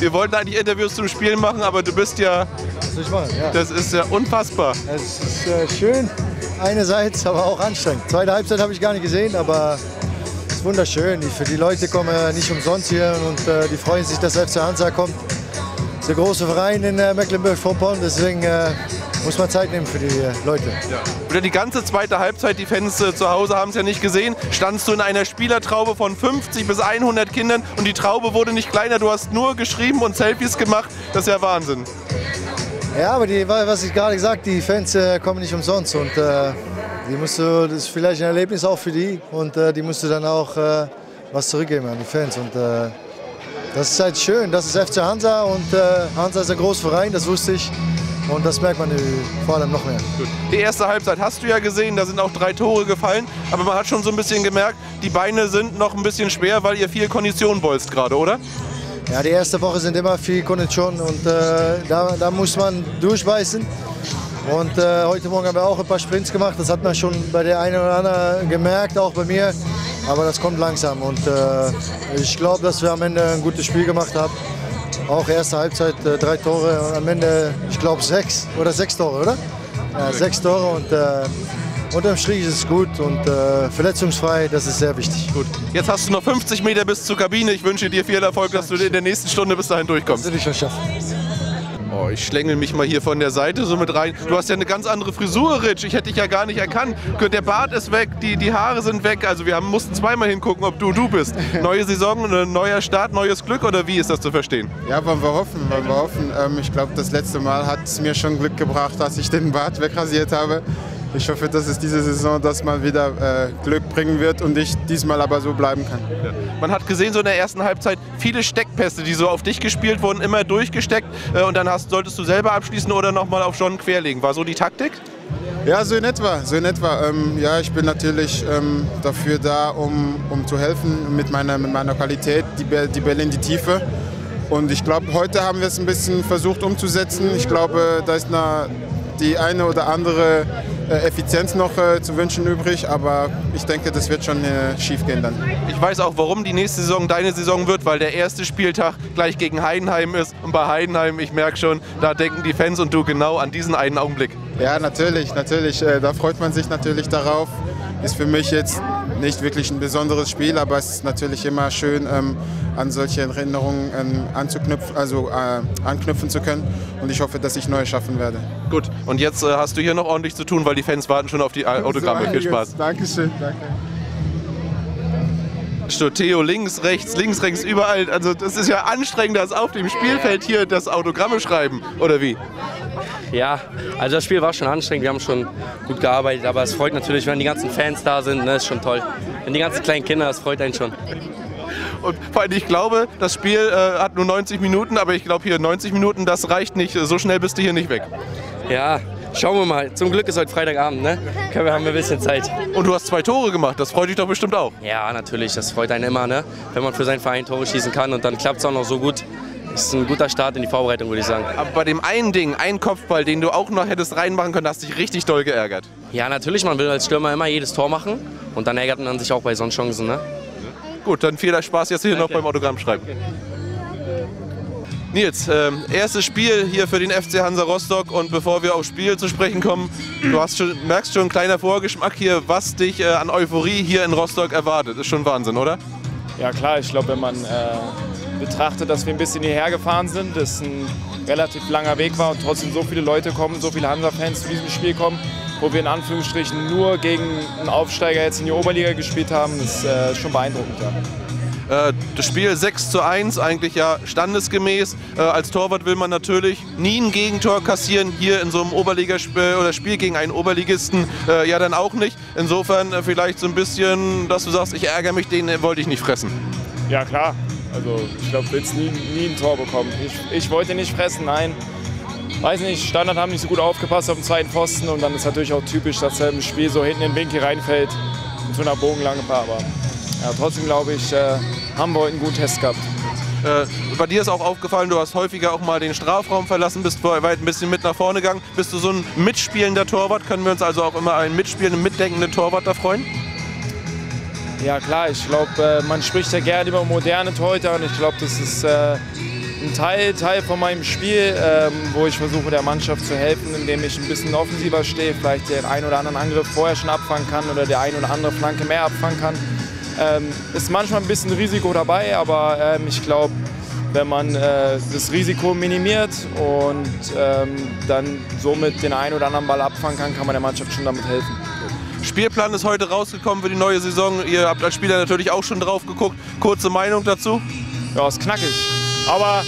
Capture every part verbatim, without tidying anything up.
Wir wollten eigentlich Interviews zum Spiel machen, aber du bist ja... Das ist, wahr, ja. Das ist ja unfassbar. Es ist äh, schön einerseits, aber auch anstrengend. Zweite Halbzeit habe ich gar nicht gesehen, aber es ist wunderschön. Für die Leute kommen äh, nicht umsonst hier und äh, die freuen sich, dass F C Hansa kommt. Das ist der große Verein in äh, Mecklenburg-Vorpommern, deswegen... Äh, muss man Zeit nehmen für die äh, Leute. Ja. Die ganze zweite Halbzeit, die Fans äh, zu Hause haben es ja nicht gesehen, standst du in einer Spielertraube von fünfzig bis hundert Kindern und die Traube wurde nicht kleiner, du hast nur geschrieben und Selfies gemacht, das ist ja Wahnsinn. Ja, aber die, was ich gerade gesagt habe, die Fans äh, kommen nicht umsonst und äh, die musst du, das ist vielleicht ein Erlebnis auch für die und äh, die musst du dann auch äh, was zurückgeben an die Fans. Und, äh, das ist halt schön, das ist F C Hansa und äh, Hansa ist ein großer Verein, das wusste ich. Und das merkt man vor allem noch mehr. Gut. Die erste Halbzeit hast du ja gesehen, da sind auch drei Tore gefallen. Aber man hat schon so ein bisschen gemerkt, die Beine sind noch ein bisschen schwer, weil ihr viel Kondition bolzt gerade, oder? Ja, die erste Woche sind immer viel Kondition und äh, da, da muss man durchbeißen. Und äh, heute Morgen haben wir auch ein paar Sprints gemacht, das hat man schon bei der einen oder anderen gemerkt, auch bei mir. Aber das kommt langsam und äh, ich glaube, dass wir am Ende ein gutes Spiel gemacht haben. Auch erste Halbzeit äh, drei Tore und am Ende, ich glaube, sechs oder sechs Tore, oder? Ja, sechs Tore und äh, unterm Strich ist es gut und äh, verletzungsfrei, das ist sehr wichtig. Gut. Jetzt hast du noch fünfzig Meter bis zur Kabine. Ich wünsche dir viel Erfolg, dass du in der nächsten Stunde bis dahin durchkommst. Das will ich schon schaffen. Oh, ich schlängel mich mal hier von der Seite so mit rein. Du hast ja eine ganz andere Frisur, Ritsch. Ich hätte dich ja gar nicht erkannt. Der Bart ist weg, die, die Haare sind weg. Also wir haben, mussten zweimal hingucken, ob du du bist. Neue Saison, neuer Start, neues Glück oder wie ist das zu verstehen? Ja, wollen wir hoffen, wollen wir hoffen. Ähm, ich glaube, das letzte Mal hat es mir schon Glück gebracht, dass ich den Bart wegrasiert habe. Ich hoffe, dass es diese Saison das mal wieder äh, Glück bringen wird und ich diesmal aber so bleiben kann. Ja. Man hat gesehen, so in der ersten Halbzeit viele Steckpässe, die so auf dich gespielt wurden, immer durchgesteckt. Äh, und dann hast, solltest du selber abschließen oder nochmal auf John querlegen. War so die Taktik? Ja, so in etwa. So in etwa. Ähm, ja, ich bin natürlich ähm, dafür da, um, um zu helfen mit meiner, mit meiner Qualität, die, Be- die Bälle in die Tiefe. Und ich glaube, heute haben wir es ein bisschen versucht umzusetzen. Ich glaube, da ist eine, die eine oder andere Effizienz noch äh, zu wünschen übrig, aber ich denke, das wird schon äh, schief gehen dann. Ich weiß auch, warum die nächste Saison deine Saison wird, weil der erste Spieltag gleich gegen Heidenheim ist und bei Heidenheim, ich merke schon, da denken die Fans und du genau an diesen einen Augenblick. Ja, natürlich, natürlich, äh, da freut man sich natürlich darauf. Ist für mich jetzt nicht wirklich ein besonderes Spiel, aber es ist natürlich immer schön, ähm, an solche Erinnerungen ähm, anzuknüpfen, also, äh, anknüpfen zu können. Und ich hoffe, dass ich neue schaffen werde. Gut, und jetzt äh, hast du hier noch ordentlich zu tun, weil die Fans warten schon auf die Autogramme. So, viel Spaß. Dankeschön, danke. Theo links, rechts, links, rechts, überall. Also das ist ja anstrengender als auf dem Spielfeld hier das Autogramme schreiben, oder wie? Ja, also das Spiel war schon anstrengend, wir haben schon gut gearbeitet, aber es freut natürlich, wenn die ganzen Fans da sind, ne, ist schon toll. Wenn die ganzen kleinen Kinder, das freut einen schon. Und vor allem, ich glaube, das Spiel äh, hat nur neunzig Minuten, aber ich glaube hier neunzig Minuten, das reicht nicht, so schnell bist du hier nicht weg. Ja. Schauen wir mal. Zum Glück ist heute Freitagabend, ne? Wir haben ein bisschen Zeit. Und du hast zwei Tore gemacht, das freut dich doch bestimmt auch. Ja, natürlich, das freut einen immer, ne? Wenn man für seinen Verein Tore schießen kann und dann klappt es auch noch so gut. Das ist ein guter Start in die Vorbereitung, würde ich sagen. Aber bei dem einen Ding, einen Kopfball, den du auch noch hättest reinmachen können, hast du dich richtig doll geärgert. Ja, natürlich, man will als Stürmer immer jedes Tor machen und dann ärgert man sich auch bei solchen Chancen, ne? Gut, dann viel Spaß jetzt hier Danke. Noch beim Autogramm schreiben. Danke. Nils, äh, erstes Spiel hier für den F C Hansa Rostock und bevor wir aufs Spiel zu sprechen kommen, du hast schon, merkst schon einen kleinen Vorgeschmack hier, was dich äh, an Euphorie hier in Rostock erwartet. Ist schon Wahnsinn, oder? Ja klar, ich glaube, wenn man äh, betrachtet, dass wir ein bisschen hierher gefahren sind, dass ein relativ langer Weg war und trotzdem so viele Leute kommen, so viele Hansa-Fans zu diesem Spiel kommen, wo wir in Anführungsstrichen nur gegen einen Aufsteiger jetzt in die Oberliga gespielt haben, ist äh, schon beeindruckend. Ja. Das Spiel sechs zu eins, eigentlich ja standesgemäß. Als Torwart will man natürlich nie ein Gegentor kassieren. Hier in so einem Oberligaspiel oder Spiel gegen einen Oberligisten ja dann auch nicht. Insofern vielleicht so ein bisschen, dass du sagst, ich ärgere mich, den wollte ich nicht fressen. Ja klar, also ich glaube, du willst nie, nie ein Tor bekommen. Ich, ich wollte nicht fressen, nein. Weiß nicht, Standard haben nicht so gut aufgepasst auf dem zweiten Pfosten. Und dann ist natürlich auch typisch, dass er im Spiel so hinten in den Winkel reinfällt. Mit so einer bogenlangen Parabel. Ja, trotzdem glaube ich, äh, haben wir heute einen guten Test gehabt. Äh, bei dir ist auch aufgefallen, du hast häufiger auch mal den Strafraum verlassen, bist weit ein bisschen mit nach vorne gegangen. Bist du so ein mitspielender Torwart? Können wir uns also auch immer einen mitspielenden, mitdenkenden Torwart da freuen? Ja klar, ich glaube, äh, man spricht ja gerne über moderne Torhüter und ich glaube, das ist äh, ein Teil, Teil von meinem Spiel, ähm, wo ich versuche, der Mannschaft zu helfen, indem ich ein bisschen offensiver stehe, vielleicht den einen oder anderen Angriff vorher schon abfangen kann oder der ein oder andere Flanke mehr abfangen kann. Ähm, ist manchmal ein bisschen Risiko dabei, aber ähm, ich glaube, wenn man äh, das Risiko minimiert und ähm, dann somit den einen oder anderen Ball abfangen kann, kann man der Mannschaft schon damit helfen. Spielplan ist heute rausgekommen für die neue Saison. Ihr habt als Spieler natürlich auch schon drauf geguckt. Kurze Meinung dazu? Ja, ist knackig. Aber,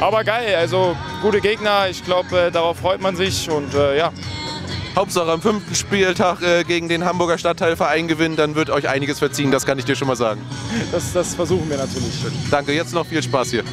aber geil, also gute Gegner. Ich glaube, äh, darauf freut man sich und äh, ja. Hauptsache am fünften Spieltag äh, gegen den Hamburger Stadtteilverein gewinnen, dann wird euch einiges verziehen, das kann ich dir schon mal sagen. Das, das versuchen wir natürlich. Danke, jetzt noch viel Spaß hier.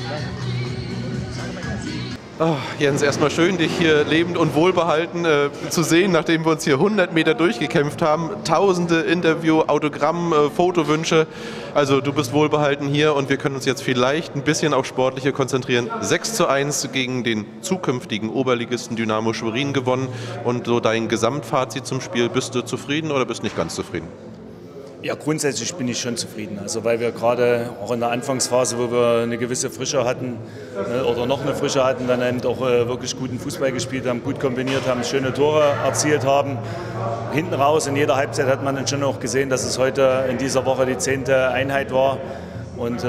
Oh, Jens, erstmal schön, dich hier lebend und wohlbehalten äh, zu sehen, nachdem wir uns hier hundert Meter durchgekämpft haben. Tausende Interview, Autogramm, äh, Fotowünsche. Also du bist wohlbehalten hier und wir können uns jetzt vielleicht ein bisschen auf Sportliche konzentrieren. sechs zu eins gegen den zukünftigen Oberligisten Dynamo Schwerin gewonnen. Und so dein Gesamtfazit zum Spiel, bist du zufrieden oder bist nicht ganz zufrieden? Ja, grundsätzlich bin ich schon zufrieden, also weil wir gerade auch in der Anfangsphase, wo wir eine gewisse Frische hatten oder noch eine Frische hatten, dann eben auch wirklich guten Fußball gespielt haben, gut kombiniert haben, schöne Tore erzielt haben. Hinten raus in jeder Halbzeit hat man dann schon auch gesehen, dass es heute in dieser Woche die zehnte Einheit war und äh,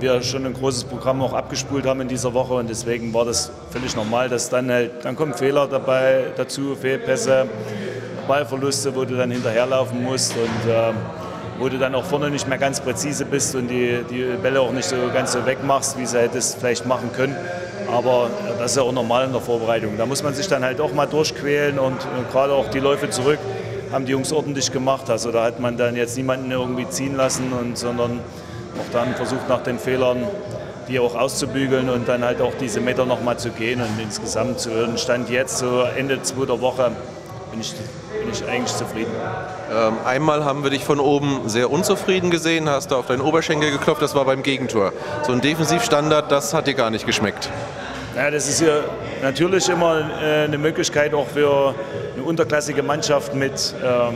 wir schon ein großes Programm auch abgespult haben in dieser Woche und deswegen war das völlig normal, dass dann halt, dann kommen Fehler dabei dazu, Fehlpässe. Ballverluste, wo du dann hinterherlaufen musst und äh, wo du dann auch vorne nicht mehr ganz präzise bist und die, die Bälle auch nicht so ganz so wegmachst, wie sie halt das vielleicht machen können. Aber äh, das ist ja auch normal in der Vorbereitung. Da muss man sich dann halt auch mal durchquälen und, und gerade auch die Läufe zurück haben die Jungs ordentlich gemacht. Also da hat man dann jetzt niemanden irgendwie ziehen lassen, und, sondern auch dann versucht nach den Fehlern die auch auszubügeln und dann halt auch diese Meter noch mal zu gehen und insgesamt zu hören. Stand jetzt so Ende zweiter Woche bin ich bin ich eigentlich zufrieden. Ähm, einmal haben wir dich von oben sehr unzufrieden gesehen, hast da auf deinen Oberschenkel geklopft, das war beim Gegentor. So ein Defensivstandard, das hat dir gar nicht geschmeckt. Ja, das ist ja natürlich immer äh, eine Möglichkeit auch für eine unterklassige Mannschaft mit ähm,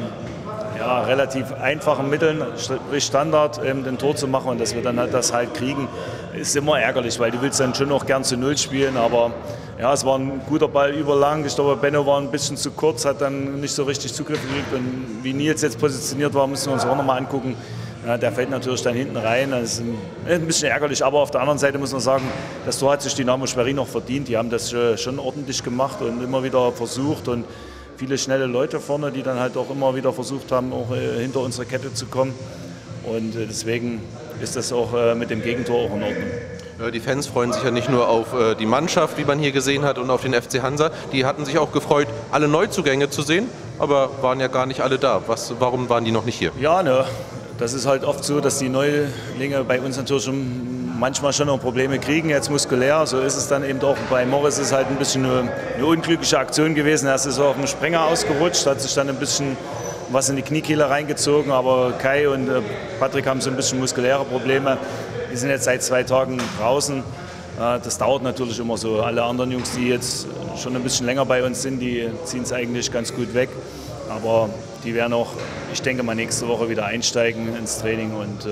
ja, relativ einfachen Mitteln, sprich Standard, ähm, den Tor zu machen und dass wir dann halt das halt kriegen, ist immer ärgerlich, weil du willst dann schon auch gern zu Null spielen, aber ja, es war ein guter Ball überlang. Ich glaube, Benno war ein bisschen zu kurz, hat dann nicht so richtig Zugriff gekriegt. Und wie Nils jetzt positioniert war, müssen wir uns auch nochmal angucken. Ja, der fällt natürlich dann hinten rein. Das ist ein bisschen ärgerlich, aber auf der anderen Seite muss man sagen, das Tor hat sich Dynamo Schwerin noch verdient. Die haben das schon ordentlich gemacht und immer wieder versucht. Und viele schnelle Leute vorne, die dann halt auch immer wieder versucht haben, auch hinter unsere Kette zu kommen. Und deswegen ist das auch mit dem Gegentor auch in Ordnung. Die Fans freuen sich ja nicht nur auf die Mannschaft, wie man hier gesehen hat, und auf den F C Hansa. Die hatten sich auch gefreut, alle Neuzugänge zu sehen, aber waren ja gar nicht alle da. Was, warum waren die noch nicht hier? Ja, ne, das ist halt oft so, dass die Neulinge bei uns natürlich schon manchmal schon noch Probleme kriegen, jetzt muskulär. So ist es dann eben auch bei Morris, ist halt ein bisschen eine, eine unglückliche Aktion gewesen. Er ist so auf dem Sprenger ausgerutscht, hat sich dann ein bisschen was in die Kniekehle reingezogen, aber Kai und Patrick haben so ein bisschen muskuläre Probleme. Die sind jetzt seit zwei Tagen draußen. Das dauert natürlich immer so. Alle anderen Jungs, die jetzt schon ein bisschen länger bei uns sind, die ziehen es eigentlich ganz gut weg. Aber die werden auch, ich denke mal, nächste Woche wieder einsteigen ins Training. Und,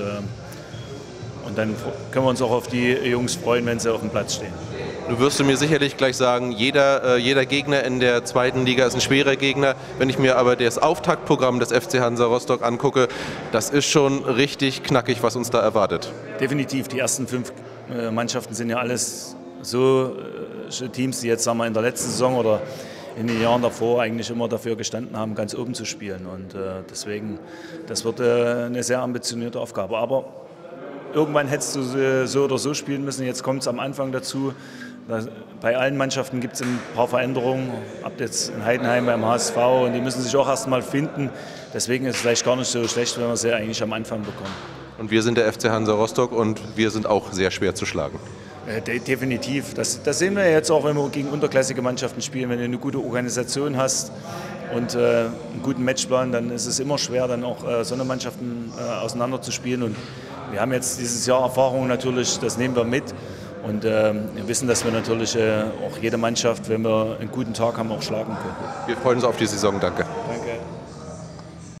und dann können wir uns auch auf die Jungs freuen, wenn sie auf dem Platz stehen. Du wirst mir sicherlich gleich sagen, jeder, jeder Gegner in der zweiten Liga ist ein schwerer Gegner. Wenn ich mir aber das Auftaktprogramm des F C Hansa Rostock angucke, das ist schon richtig knackig, was uns da erwartet. Definitiv, die ersten fünf Mannschaften sind ja alles so Teams, die jetzt sagen wir, in der letzten Saison oder in den Jahren davor eigentlich immer dafür gestanden haben, ganz oben zu spielen. Und deswegen, das wird eine sehr ambitionierte Aufgabe. Aber irgendwann hättest du so oder so spielen müssen, jetzt kommt es am Anfang dazu. Bei allen Mannschaften gibt es ein paar Veränderungen, ab jetzt in Heidenheim beim H S V, und die müssen sich auch erst mal finden. Deswegen ist es vielleicht gar nicht so schlecht, wenn wir sie eigentlich am Anfang bekommen. Und wir sind der F C Hansa Rostock und wir sind auch sehr schwer zu schlagen. Äh, de definitiv. Das, das sehen wir jetzt auch, wenn wir gegen unterklassige Mannschaften spielen. Wenn du eine gute Organisation hast und äh, einen guten Matchplan, dann ist es immer schwer, dann auch äh, so eine Mannschaften äh, auseinander zu spielen. Und wir haben jetzt dieses Jahr Erfahrung natürlich, das nehmen wir mit. Und äh, wir wissen, dass wir natürlich äh, auch jede Mannschaft, wenn wir einen guten Tag haben, auch schlagen können. Wir freuen uns auf die Saison. Danke.